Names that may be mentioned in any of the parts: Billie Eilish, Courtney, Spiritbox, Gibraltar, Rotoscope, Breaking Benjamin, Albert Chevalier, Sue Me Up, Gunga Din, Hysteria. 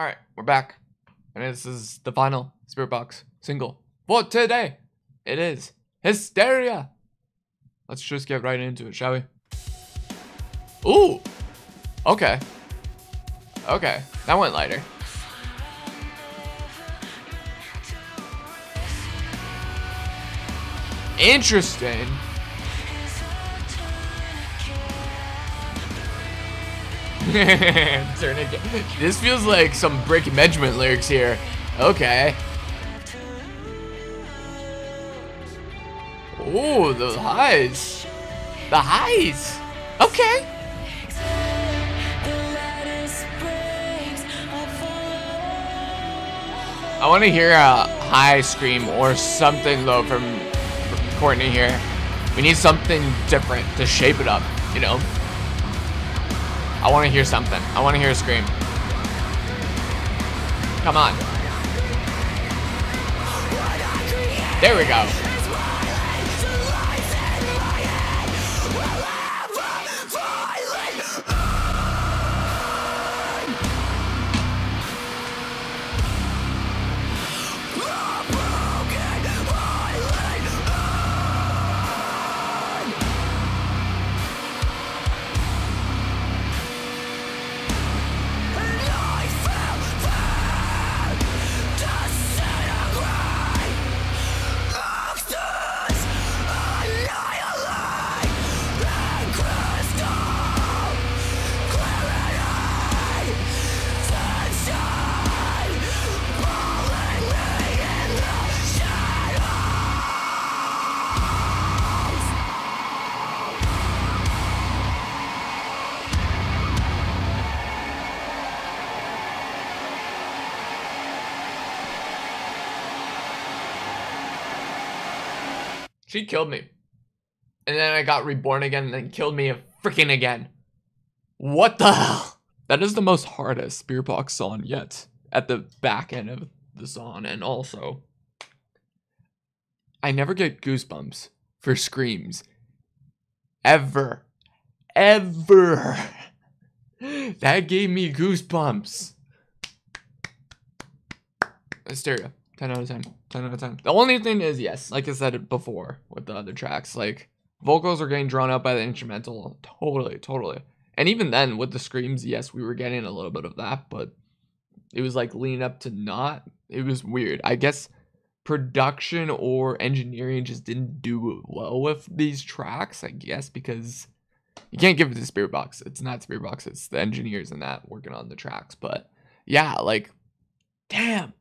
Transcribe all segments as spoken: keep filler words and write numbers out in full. All right, we're back. And this is the final Spiritbox single for today. It is Hysteria. Let's just get right into it, shall we? Ooh. Okay. Okay. That went lighter. Interesting. This feels like some Breaking Benjamin lyrics here. Okay. Oh, the highs. The highs. Okay. I want to hear a high scream or something low from Courtney here. We need something different to shape it up, you know? I want to hear something. I want to hear a scream. Come on. There we go. She killed me. And then I got reborn again and then killed me freaking again. What the hell? That is the most hardest Spiritbox song yet at the back end of the song. And also, I never get goosebumps for screams. Ever. Ever. That gave me goosebumps. Hysteria. ten out of ten. ten out of ten. The only thing is, yes, like I said before with the other tracks, like, vocals are getting drawn out by the instrumental. Totally, totally. And even then, with the screams, yes, we were getting a little bit of that, but it was, like, leaning up to not. It was weird. I guess production or engineering just didn't do well with these tracks, I guess, because you can't give it to Spiritbox. It's not Spiritbox. It's the engineers and that working on the tracks. But, yeah, like, damn.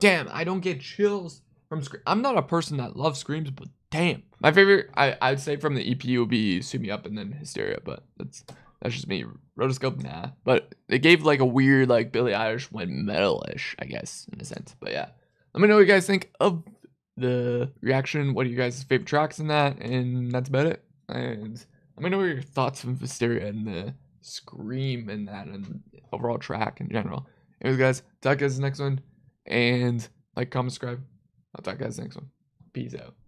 Damn, I don't get chills from screams. I'm not a person that loves screams, but damn. My favorite, I, I'd say from the E P would be Sue Me Up and then Hysteria, but that's that's just me. Rotoscope, nah. But it gave like a weird, like Billie Eilish went metal-ish, I guess, in a sense. But yeah, let me know what you guys think of the reaction. What are you guys' favorite tracks in that? And that's about it. And let me know what your thoughts on Hysteria and the scream and that and the overall track in general. Anyways, guys, talk to you guys in the next one. And like, comment, subscribe. I'll talk to you guys next one. Peace out.